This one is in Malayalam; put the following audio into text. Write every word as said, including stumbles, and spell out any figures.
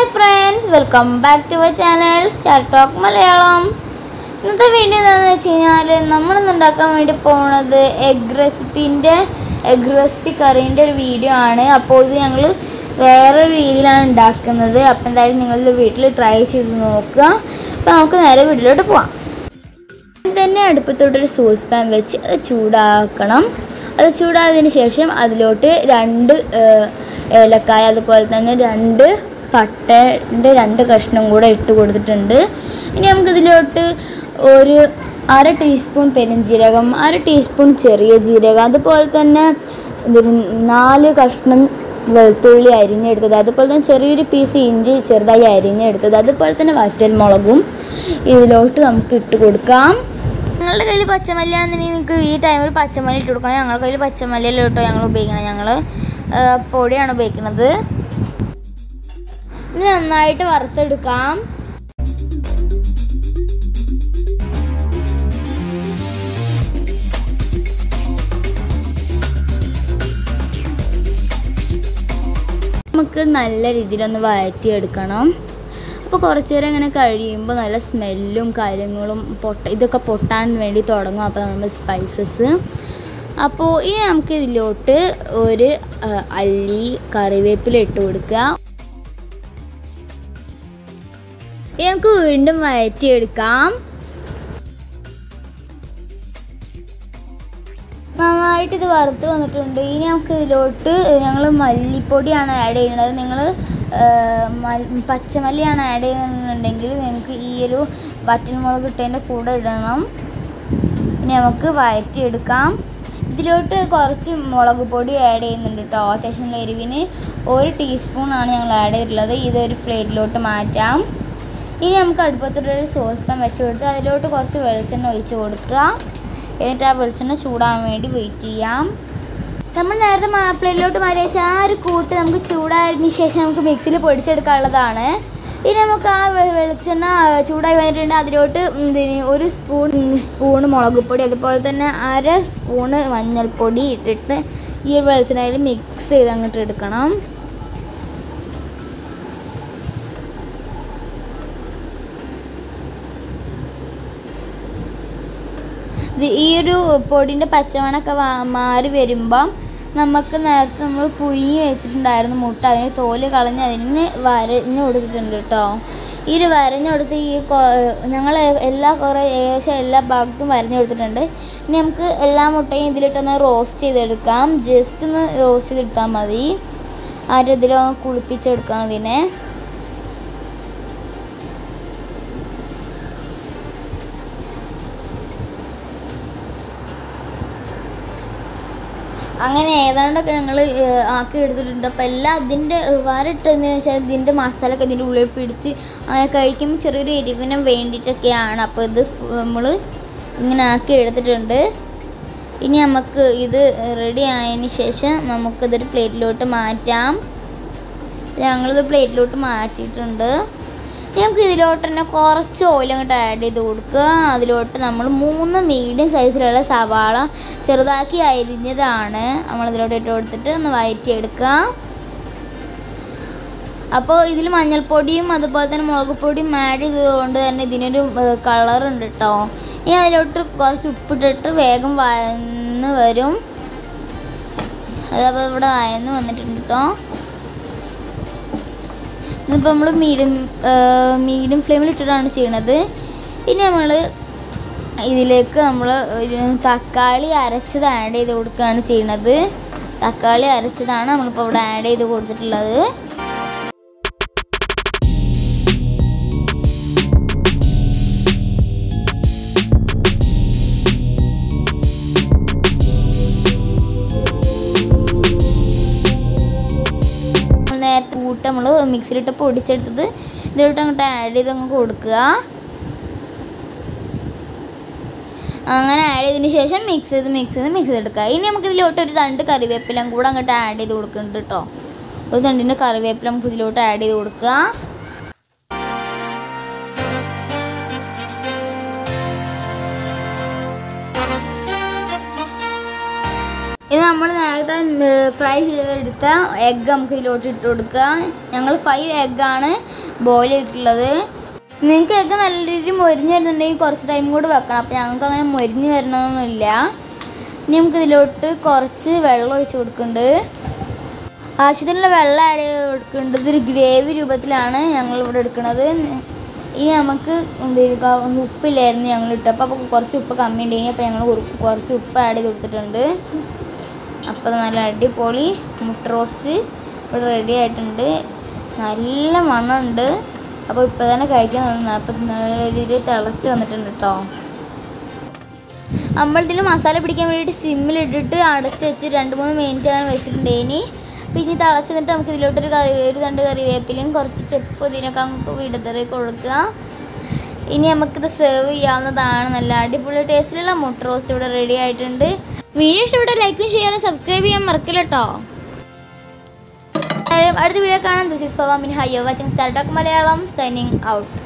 Hi friends, welcome back to our channel Star talk Malayalam. ഇന്നത്തെ വീഡിയോ എന്താണെന്ന് വെച്ചാൽ നമ്മൾ ഉണ്ടാക്കാൻ വേണ്ടി പോകുന്നത് എഗ് റെസിപ്പിന്റെ എഗ് റെസിപ്പി കറിന്റെ ഒരു വീഡിയോ ആണ്. അപ്പോൾ ഇത് ഞങ്ങൾ വേറെ രീതിയിലാണ് ഉണ്ടാക്കുന്നത്. അപ്പോൾ എന്തായാലും നിങ്ങൾ വീട്ടിൽ ട്രൈ ചെയ്തു നോക്കുക. അപ്പോൾ നമുക്ക് നേരെ വീഡിയോയിലോട്ട് പോവാം. തന്നെ അടുപ്പത്തോട്ട് ഒരു സോസ് പാൻ വെച്ച് അത് ചൂടാക്കണം. അത് ചൂടായതിനു ശേഷം അതിലോട്ട് രണ്ട് ഏലക്കായ അതുപോലെ തന്നെ രണ്ട് പട്ടേൻ്റെ രണ്ട് കഷ്ണം കൂടെ ഇട്ട് കൊടുത്തിട്ടുണ്ട്. ഇനി നമുക്കിതിലോട്ട് ഒരു അര ടീസ്പൂൺ പെരുംജീരകം, അര ടീസ്പൂൺ ചെറിയ ജീരകം, അതുപോലെ തന്നെ നാല് കഷ്ണം വെളുത്തുള്ളി അരിഞ്ഞെടുത്തത്, അതുപോലെ തന്നെ ചെറിയൊരു പീസ് ഇഞ്ചി ചെറുതായി അരിഞ്ഞെടുത്തത്, അതുപോലെ തന്നെ വറ്റൽമുളകും ഇതിലോട്ട് നമുക്ക് ഇട്ട് കൊടുക്കാം. ഞങ്ങളുടെ കയ്യിൽ പച്ചമല്ലിയാണെന്നുണ്ടെങ്കിൽ നിങ്ങൾക്ക് ഈ ടൈമിൽ പച്ചമല്ലി ഇട്ട് കൊടുക്കണം. ഞങ്ങളുടെ കയ്യിൽ പച്ചമല്ലിയിലോട്ടോ ഞങ്ങൾ ഉപയോഗിക്കണം. ഞങ്ങൾ പൊടിയാണ് ഉപയോഗിക്കുന്നത്. ഇത് നന്നായിട്ട് വറുത്തെടുക്കാം. നമുക്ക് നല്ല രീതിയിലൊന്ന് വഴറ്റിയെടുക്കണം. അപ്പോൾ കുറച്ച് നേരം ഇങ്ങനെ കഴിയുമ്പോൾ നല്ല സ്മെല്ലും കാര്യങ്ങളും പൊട്ട ഇതൊക്കെ പൊട്ടാൻ വേണ്ടി തുടങ്ങും. അപ്പോൾ നമ്മൾ സ്പൈസസ്. അപ്പോൾ ഇനി നമുക്ക് ഇതിലോട്ട് ഒരു അല്ലി കറിവേപ്പില ഇട്ട് കൊടുക്കുക. നമുക്ക് വീണ്ടും വഴറ്റിയെടുക്കാം. നന്നായിട്ട് ഇത് വറുത്ത് വന്നിട്ടുണ്ട്. ഇനി നമുക്ക് ഇതിലോട്ട് ഞങ്ങൾ മല്ലിപ്പൊടിയാണ് ആഡ് ചെയ്യുന്നത്. നിങ്ങൾ പച്ചമല്ലിയാണ് ആഡ് ചെയ്യുന്നുണ്ടെങ്കിൽ നിങ്ങൾക്ക് ഈ ഒരു വറ്റൽമുളക് ഇട്ടതിൻ്റെ കൂടെ ഇടണം. ഇനി നമുക്ക് വഴറ്റിയെടുക്കാം. ഇതിലോട്ട് കുറച്ച് മുളക് പൊടി ആഡ് ചെയ്യുന്നുണ്ട് കേട്ടോ. അത്യാവശ്യം എരിവിന് ഒരു ടീസ്പൂണാണ് ഞങ്ങൾ ആഡ് ചെയ്തിട്ടുള്ളത്. ഇതൊരു പ്ലേറ്റിലോട്ട് മാറ്റാം. ഇനി നമുക്ക് അടുപ്പത്തോട്ടൊരു സോസ് പാൻ വെച്ച് കൊടുത്ത് അതിലോട്ട് കുറച്ച് വെളിച്ചെണ്ണ ഒഴിച്ച് കൊടുക്കുക. എന്നിട്ട് ആ വെളിച്ചെണ്ണ ചൂടാകാൻ വേണ്ടി വെയിറ്റ് ചെയ്യാം. നമ്മൾ നേരത്തെ മാപ്പിളയിലോട്ട് മാറി വെച്ചാൽ ആ ഒരു കൂട്ട് നമുക്ക് ചൂടായതിന് ശേഷം നമുക്ക് മിക്സിയിൽ പൊടിച്ചെടുക്കാനുള്ളതാണ്. ഇനി നമുക്ക് ആ വെളിച്ചെണ്ണ ചൂടായി വന്നിട്ടുണ്ട്. അതിലോട്ട് ഒരു സ്പൂൺ സ്പൂണ് മുളക് പൊടി, അതുപോലെ തന്നെ അര സ്പൂണ് മഞ്ഞൾപ്പൊടി ഇട്ടിട്ട് ഈ ഒരു വെളിച്ചെണ്ണയിൽ മിക്സ് ചെയ്ത് അങ്ങോട്ട് എടുക്കണം. ഈ ഒരു പൊടിൻ്റെ പച്ചമണമൊക്കെ മാറി വരുമ്പം നമുക്ക് നേരത്തെ നമ്മൾ പുഴുങ്ങി വെച്ചിട്ടുണ്ടായിരുന്നു മുട്ട, അതിന് തോല് കളഞ്ഞ് അതിന് വരഞ്ഞു കൊടുത്തിട്ടുണ്ട് കേട്ടോ. ഈ ഒരു വരഞ്ഞു കൊടുത്ത് ഈ ഞങ്ങൾ എല്ലാ കുറേ ഏകദേശം എല്ലാ ഭാഗത്തും വരഞ്ഞു കൊടുത്തിട്ടുണ്ട്. ഇനി നമുക്ക് എല്ലാ മുട്ടയും ഇതിലിട്ടൊന്ന് റോസ്റ്റ് ചെയ്തെടുക്കാം. ജസ്റ്റ് ഒന്ന് റോസ്റ്റ് ചെയ്തെടുത്താൽ മതി. ആരും ഇതിലൊന്ന് കുളിപ്പിച്ചെടുക്കണം ഇതിനെ. അങ്ങനെ ഏതാണ്ടൊക്കെ ഞങ്ങൾ ആക്കി എടുത്തിട്ടുണ്ട്. അപ്പോൾ എല്ലാം അതിൻ്റെ വരട്ടെന്തിനു വെച്ചാൽ ഇതിൻ്റെ മസാലയൊക്കെ ഇതിൻ്റെ ഉള്ളിൽ പിടിച്ച് അങ്ങനെ കഴിക്കുമ്പോൾ ചെറിയൊരു എരിവിനും വേണ്ടിയിട്ടൊക്കെയാണ്. അപ്പോൾ ഇത് നമ്മൾ ഇങ്ങനെ ആക്കി എടുത്തിട്ടുണ്ട്. ഇനി നമുക്ക് ഇത് റെഡി ആയതിന് ശേഷം നമുക്കിതൊരു പ്ലേറ്റിലോട്ട് മാറ്റാം. ഞങ്ങളിത് പ്ലേറ്റിലോട്ട് മാറ്റിയിട്ടുണ്ട്. നമുക്ക് ഇതിലോട്ട് തന്നെ കുറച്ച് ഓയിൽ അങ്ങോട്ട് ആഡ് ചെയ്ത് കൊടുക്കുക. അതിലോട്ട് നമ്മൾ മൂന്ന് മീഡിയം സൈസിലുള്ള സവാള ചെറുതാക്കി അരിഞ്ഞതാണ് നമ്മളിതിലോട്ട് ഇട്ട് കൊടുത്തിട്ട് ഒന്ന് വഴറ്റിയെടുക്കുക. അപ്പോൾ ഇതിൽ മഞ്ഞൾപ്പൊടിയും അതുപോലെ തന്നെ മുളക് പൊടിയും ആഡ് ചെയ്തതുകൊണ്ട് തന്നെ ഇതിനൊരു കളറുണ്ട് കേട്ടോ. ഇനി അതിലോട്ട് കുറച്ച് ഉപ്പിട്ടിട്ട് വേഗം വഴന്ന് വരും. അതപ്പോൾ ഇവിടെ വഴന്ന് വന്നിട്ടുണ്ട് കേട്ടോ. ഇപ്പോൾ നമ്മൾ മീഡിയം മീഡിയം ഫ്ലെയിമിൽ ഇട്ടിട്ടാണ് ചെയ്യണത്. ഇനി നമ്മൾ ഇതിലേക്ക് നമ്മൾ തക്കാളി അരച്ചത് ആഡ് ചെയ്ത് കൊടുക്കുകയാണ് ചെയ്യണത്. തക്കാളി അരച്ചതാണ് നമ്മളിപ്പോൾ ഇവിടെ ആഡ് ചെയ്ത് കൊടുത്തിട്ടുള്ളത്. കൂട്ട് നമ്മൾ മിക്സിയിലിട്ട് പൊടിച്ചെടുത്തത് ഇതിലോട്ട് അങ്ങോട്ട് ആഡ് ചെയ്ത് അങ്ങ് കൊടുക്കുക. അങ്ങനെ ആഡ് ചെയ്തതിന് ശേഷം മിക്സ് ചെയ്ത് മിക്സ് ചെയ്ത് മിക്സ് ചെയ്തെടുക്കുക. ഇനി നമുക്ക് ഇതിലോട്ട് ഒരു തണ്ട് കറിവേപ്പില കൂടെ അങ്ങോട്ട് ആഡ് ചെയ്ത് കൊടുക്കുന്നുണ്ട് കേട്ടോ. ഒരു തണ്ടിൻ്റെ കറിവേപ്പില നമുക്ക് ഇതിലോട്ട് ആഡ് ചെയ്ത് കൊടുക്കുക. ഇത് ഇനി നമ്മൾ നേരത്തെ ഫ്രൈ ചെയ്തെടുത്ത എഗ്ഗ് നമുക്ക് ഇതിലോട്ട് ഇട്ട് കൊടുക്കാം. ഞങ്ങൾ അഞ്ച് എഗ്ഗ് ആണ് ബോയിൽ ചെയ്തിട്ടുള്ളത്. നിങ്ങൾക്ക് എഗ്ഗ് നല്ല രീതിയിൽ മൊരിഞ്ഞ് വരുന്നുണ്ടെങ്കിൽ കുറച്ച് ടൈം കൂടി വെക്കണം. അപ്പോൾ ഞങ്ങൾക്ക് അങ്ങനെ മൊരിഞ്ഞ് വരണമൊന്നുമില്ല. ഇനി നമുക്ക് ഇതിലോട്ട് കുറച്ച് വെള്ളം ഒഴിച്ച് കൊടുക്കുന്നുണ്ട്. ആവശ്യത്തിനുള്ള വെള്ളം ആഡ് ചെയ്ത് കൊടുക്കേണ്ടത്. ഇതൊരു ഗ്രേവി രൂപത്തിലാണ് ഞങ്ങളിവിടെ എടുക്കുന്നത്. ഈ നമുക്ക് ഉപ്പില്ലായിരുന്നു ഞങ്ങൾ ഇട്ടപ്പോൾ, അപ്പോൾ കുറച്ച് ഉപ്പ് കമ്മി ഉണ്ടായി. അപ്പോൾ ഞങ്ങൾ കുറച്ച് ഉപ്പ് ആഡ് ചെയ്ത് കൊടുത്തിട്ടുണ്ട്. അപ്പോൾ നല്ല അടിപൊളി മുട്ട റോസ്റ്റ് ഇവിടെ റെഡി ആയിട്ടുണ്ട്. നല്ല മണമുണ്ട്. അപ്പോൾ ഇപ്പോൾ തന്നെ കഴിക്കാൻ തോന്നുന്നു. അപ്പം നല്ല രീതിയിൽ തിളച്ച് വന്നിട്ടുണ്ട് കേട്ടോ. അമ്പലത്തിൽ മസാല പിടിക്കാൻ വേണ്ടിയിട്ട് സിമ്മിലിട്ടിട്ട് അടച്ച് വെച്ച് രണ്ട് മൂന്ന് മിനിറ്റ് ആണ് വെച്ചിട്ടുണ്ട്. ഇനി പിന്നെ തിളച്ച് നിന്നിട്ട് നമുക്ക് ഇതിലോട്ടൊരു കറി ഒരു രണ്ട് കറിവേപ്പിലയും കുറച്ച് ചെപ്പ് ഇതിനൊക്കെ നമുക്ക് വിടുതറി കൊടുക്കുക. ഇനി നമുക്കിത് സെർവ് ചെയ്യാവുന്നതാണ്. നല്ല അടിപൊളി ടേസ്റ്റിലുള്ള മുട്ട റോസ്റ്റ് ഇവിടെ റെഡി ആയിട്ടുണ്ട്. വീഡിയോ ഇഷ്ടപ്പെട്ട ലൈക്കും ഷെയറും സബ്സ്ക്രൈബ് ചെയ്യാൻ മറക്കില്ല കേട്ടോ. അടുത്ത വീഡിയോ കാണാം. ദിസ് ഈസ് ഫവാമിൻ. Hi you watching star talk Malayalam. Signing out.